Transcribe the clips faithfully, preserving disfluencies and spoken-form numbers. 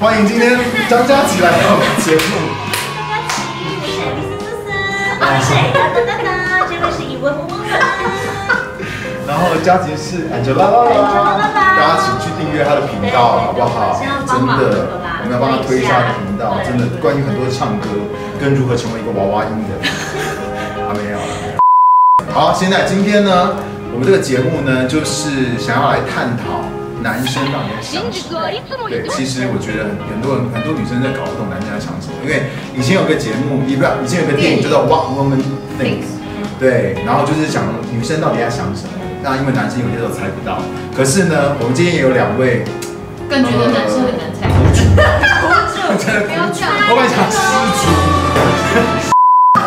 欢迎今天张佳琪来到我们节目。张佳琪，我是苏苏，啊，这位是一窝蜂。然后佳琪是 Angela， 大家请去订阅她的频道，好不好？真的，我们要帮她推一下频道，真的，关于很多唱歌跟如何成为一个娃娃音的，还没有。好，现在今天呢，我们这个节目呢，就是想要来探讨。 男生到底在想什么？对，其实我觉得很多人、很多女生在搞不懂男生在想什么，因为以前有个节目，也不知道，以前有个电影叫做《What Women Think》，对，然后就是讲女生到底在想什么。那因为男生有些时候猜不到，可是呢，我们今天也有两位，更觉得男生很难猜。不要讲，我跟你讲，失主。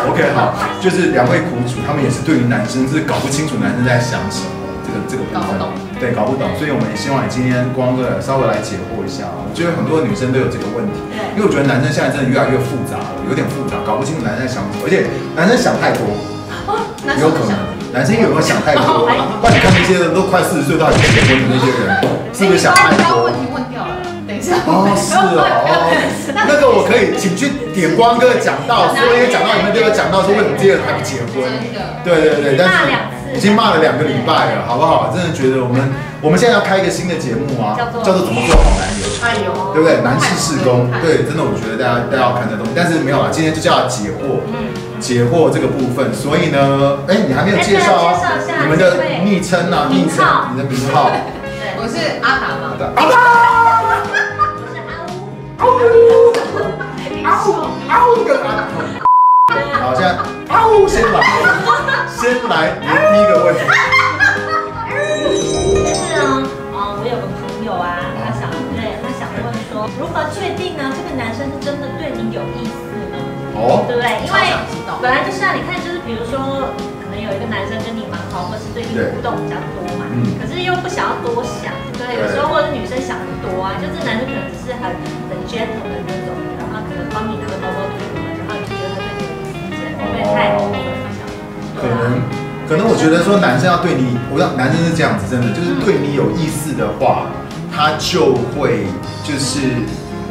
OK， 好，就是两位苦主，他们也是对于男生就是搞不清楚男生在想什么。 这个搞不懂，对，搞不懂，所以我们也希望你今天光哥稍微来解惑一下。我觉得很多女生都有这个问题，因为我觉得男生现在真的越来越复杂了，有点复杂，搞不清楚男生在想什么，而且男生想太多，有可能，男生有没有想太多？那你看那些人都快四十岁到已经结婚的那些人，是不是想太多？问题问掉了，等一下。哦，是哦，那个我可以，请去点光哥讲到，所以讲到你们都有讲到说为什么这些人还不结婚？对对对，但是。 已经骂了两个礼拜了，好不好？真的觉得我们我们现在要开一个新的节目啊，叫做怎么做好男友，哎呦，对不对？男士事工，对，真的我觉得大家大家要看这东西，但是没有啦，今天就叫解惑，解惑这个部分。所以呢，哎，你还没有介绍啊，你们的昵称啊，昵称，你的名号，对，我是阿达嘛，阿达，我是阿乌，阿乌，阿乌跟阿达，好，现在阿乌先来。 先来，你第一个问题。就是啊，啊，我有个朋友啊，他想对，他想问说，如何确定呢？这个男生是真的对你有意思呢？哦，对不对？因为本来就是啊，你看，就是比如说，可能有一个男生跟你蛮好，或是对你互动比较多嘛，可是又不想要多想，对，有时候或者女生想的多啊，就这男生可能只是很很 gentle 的那种，然后可能帮你拿个包包给你，然后你觉得他对你有意思，因为太。 可能，可能我觉得说男生要对你，我让男生是这样子，真的就是对你有意思的话，他就会就是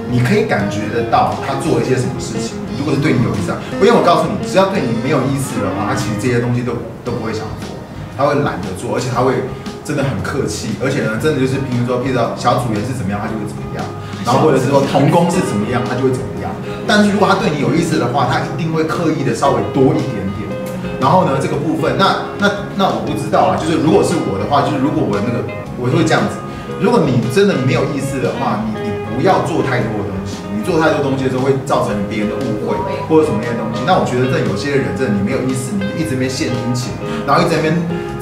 你可以感觉得到他做一些什么事情。如果是对你有意思啊，因为我告诉你，只要对你没有意思的话，他其实这些东西都都不会想做，他会懒得做，而且他会真的很客气，而且呢，真的就是比如说，譬如说小组员是怎么样，他就会怎么样，然后或者是说同工是怎么样，他就会怎么样。但是如果他对你有意思的话，他一定会刻意的稍微多一点点。 然后呢，这个部分，那那那我不知道啊。就是如果是我的话，就是如果我那个，我会这样子。如果你真的没有意思的话，你你不要做太多的东西。你做太多东西的时候，会造成别人的误会或者什么样的东西。那我觉得这有些人真的你没有意思，你一直没献殷勤，然后一直没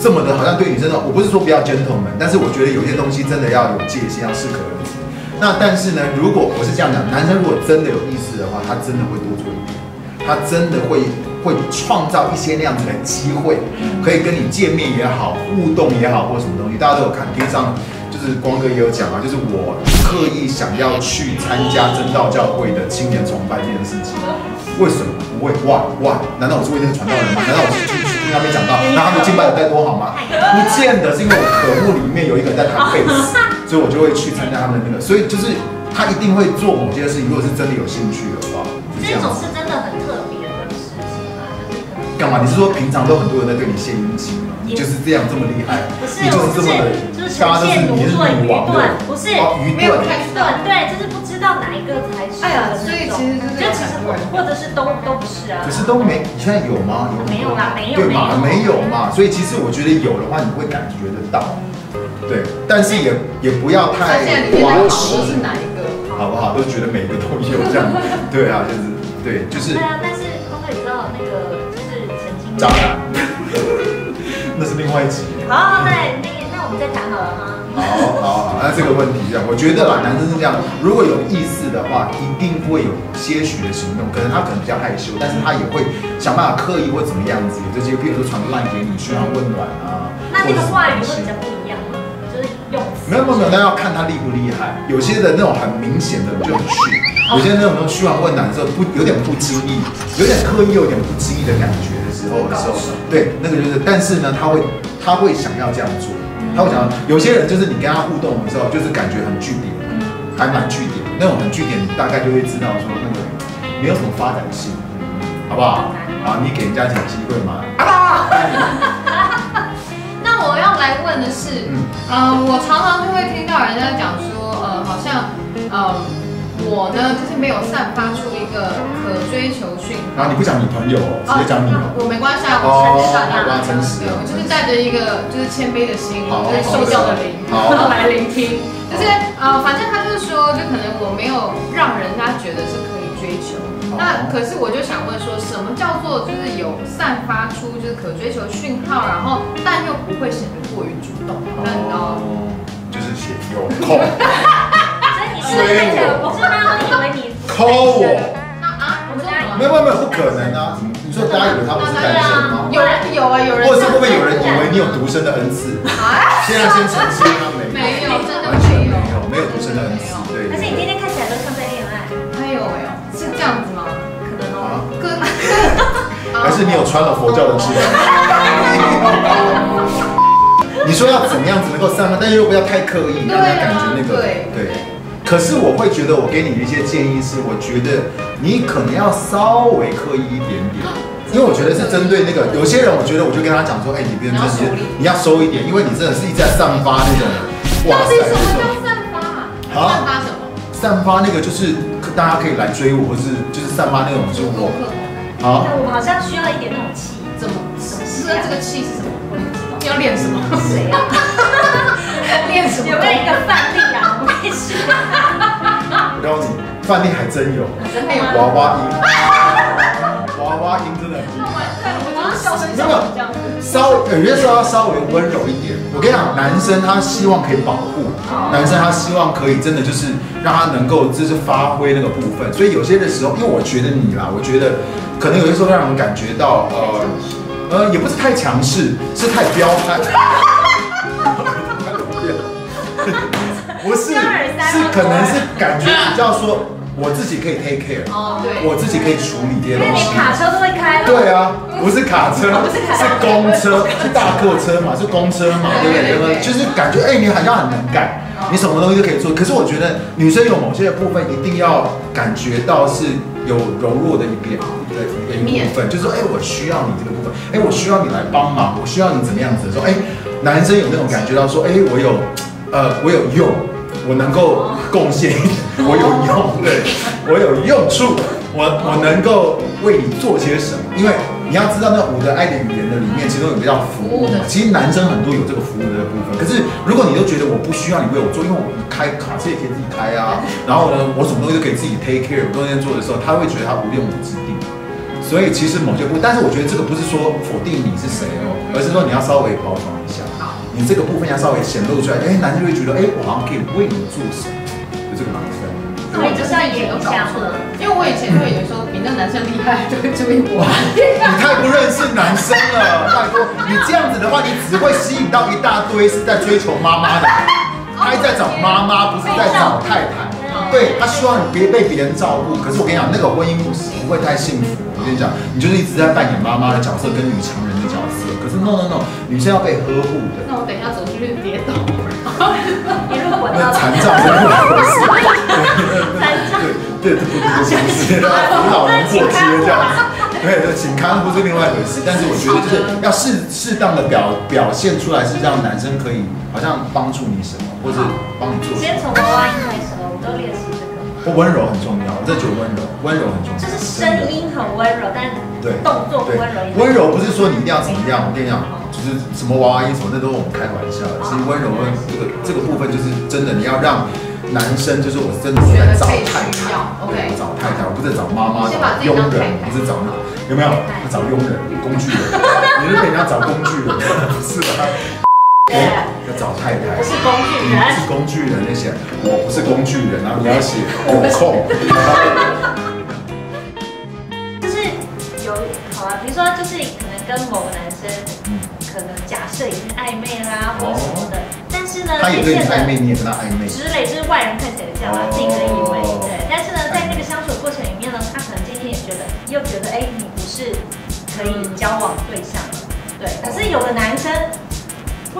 这么的，好像对女生的，我不是说不要 gentleman， 但是我觉得有些东西真的要有界限，要适可而止。那但是呢，如果我是这样讲，男生如果真的有意思的话，他真的会多做一点，他真的会。 会创造一些那样子的机会，可以跟你见面也好，互动也好，或什么东西，大家都有看。平常就是光哥也有讲啊，就是我刻意想要去参加真道教会的青年崇拜这件事情，为什么？不会 ？Why Why？ 难道我是为那个传道人吗？难道我是去去听他们讲道？那他们敬拜有在多好吗？不见得，是因为我科目里面有一个人在弹贝斯，所以我就会去参加他们那个。所以就是他一定会做某些事情，如果是真的有兴趣的话，是这样子。 干嘛？你是说平常都很多人在对你献殷勤吗？你就是这样这么厉害，不是，就是这么的，就是大家都是你是女王，不是，没有太断，对，就是不知道哪一个才是。哎呀，所以其实就是就其实或者是都都不是啊。可是都没，你现在有吗？没有啦，没有，对嘛，没有嘛。所以其实我觉得有的话，你会感觉得到，对，但是也也不要太花痴，是哪一个？好不好？都觉得每个都有这样，对啊，就是对，就是。对啊，但是光哥你知道那个。 渣男，那是另外一集。好，对，那那我们再谈好了吗？好好，那这个问题这样，我觉得啦，男生是这样，如果有意思的话，一定会有些许的行动。可能他可能比较害羞，但是他也会想办法刻意或怎么样子，有这些，比如说传烂给你，嘘寒问暖啊。那那个话语会比较不一样吗？就是用词。没有没有，那要看他厉不厉害。有些的那种很明显的就很虚。 有些那种嘘寒问暖的时候，不有点不经意，有点刻意，有点不经意的感觉的时候的时候，对，那个就是，但是呢，他会他会想要这样做，他会想要。有些人就是你跟他互动的时候，就是感觉很据点，还蛮据点，那我们据点大概就会知道说那个没有什么发展性，好不好？啊，你给人家一点机会嘛。啊！那我要来问的是，嗯、呃，我常常就会听到人家讲说，呃，好像，呃。 我呢，就是没有散发出一个可追求讯号。然后你不讲你朋友，直接讲你。我没关系啊，我诚实啊，我诚实。我就是带着一个就是谦卑的心，就是受教的灵，然后来聆听。就是呃，反正他就是说，就可能我没有让人家觉得是可以追求。那可是我就想问说，什么叫做就是有散发出就是可追求讯号，然后但又不会显得过于主动？哦，就是显有空。 追我，是吗？以为你抠我？那啊，我说没有没有，不可能啊！你说大家以为他不是单身吗？有人有啊，有人。或者是会不会有人以为你有独身的恩赐？现在先澄清，他没有，没有，真的没有，没有独身的恩赐。对。可是你今天看起来都像在恋爱。哎呦哎呦，是这样子吗？可能哦。哥，还是你有穿了佛教的制服？你说要怎么样子能够散漫，但又不要太刻意，让人感觉那个对。 可是我会觉得，我给你的一些建议是，我觉得你可能要稍微刻意一点点，因为我觉得是针对那个有些人，我觉得我就跟他讲说，哎，你别这些，你要收一点，因为你真的是一直在散发那种，哇塞，什么叫散发啊？散发什么？散发那个就是大家可以来追我，或是就是散发那种就是我，好，我好像需要一点那种气，怎么什么气？这个气是什么？我不知道，要练什么？谁啊？练什么？有没有一个范例啊？我跟你说。 我告诉你，范例还真有，真的有娃娃音，娃娃音真的很厉害。我就是小声笑这样子。稍有些时候要稍微温柔一点。我跟你讲，男生他希望可以保护，男生他希望可以真的就是让他能够就是发挥那个部分。所以有些的时候，因为我觉得你啦，我觉得可能有些时候让人感觉到呃呃，也不是太强势，是太彪悍。不是，是可能是感觉比较说，我自己可以 take care， 我自己可以处理这些东西。因为卡车都会开了。对啊，不是卡车，是公车，是大客车嘛，是公车嘛，对不对？就是感觉哎，你好像很能干，你什么东西都可以做。可是我觉得女生有某些的部分一定要感觉到是有柔弱的一面的一部分，就是说哎，我需要你这个部分，哎，我需要你来帮忙，我需要你怎么样子的时候，哎，男生有那种感觉到说，哎，我有，呃，我有用。 我能够贡献，我有用，对我有用处，我我能够为你做些什么？因为你要知道，那五个爱的语言的里面，其中有个叫服务。其实男生很多有这个服务的部分。可是如果你都觉得我不需要你为我做，因为我开卡车也可以自己开啊，然后呢，我什么东西都可以自己 take care， 我都在做的时候，他会觉得他无用武之地。所以其实某些部，但是我觉得这个不是说否定你是谁哦，而是说你要稍微包装一下。 你这个部分要稍微显露出来，哎，男生就会觉得，哎，我好像可以为你做什么，就这个男生。所以就是要演一下嘛，因为我以前就有时候比那男生厉害，就会注意我。你太不认识男生了，拜托！你这样子的话，你只会吸引到一大堆是在追求妈妈的，他在找妈妈，不是在找太太。对，他希望你别被别人照顾。可是我跟你讲，那个婚姻不是不会太幸福。我跟你讲，你就是一直在扮演妈妈的角色跟女强人的角色。可是 no no no， 女生要被呵护的。 等一下走出去跌倒，一路滚到残障，残障，对对对，扶老人过街这样子，对对，请看护是另外一回事。但是我觉得就是要适适当的表表现出来，是让男生可以好像帮助你什么，或者帮你做。先从娃娃音开始，我们都练习这个。温柔很重要，我真的觉得温柔，温柔很重要。就是声音很温柔，但动作温柔。温柔不是说你一定要怎么样，我跟你讲。 就是什么娃娃音什么，那都是我们开玩笑的。其实温柔这个这个部分，就是真的，你要让男生，就是我真的是在找太太，对，找太太，我不是找妈妈，佣人，不是找那个，有没有？找佣人、工具人，你是被人家找工具人，是吧？要找太太，不是工具人，不是工具人那些，我不是工具人啊，你要写有空。就是有好啊，比如说就是可能跟某个男生。 可能假设也是暧昧啦，或者什么的，但是呢，他也对你暧昧，你也跟他暧昧之类，就是外人看起来这样啊，自己可以以为对。但是呢，在那个相处过程里面呢，他可能今天也觉得，又觉得哎，你不是可以交往对象了，对。可是有的男生，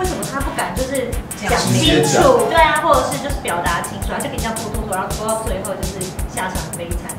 为什么他不敢就是讲清楚，对啊，或者是就是表达清楚，还是比较不突突，然后拖到最后就是下场悲惨。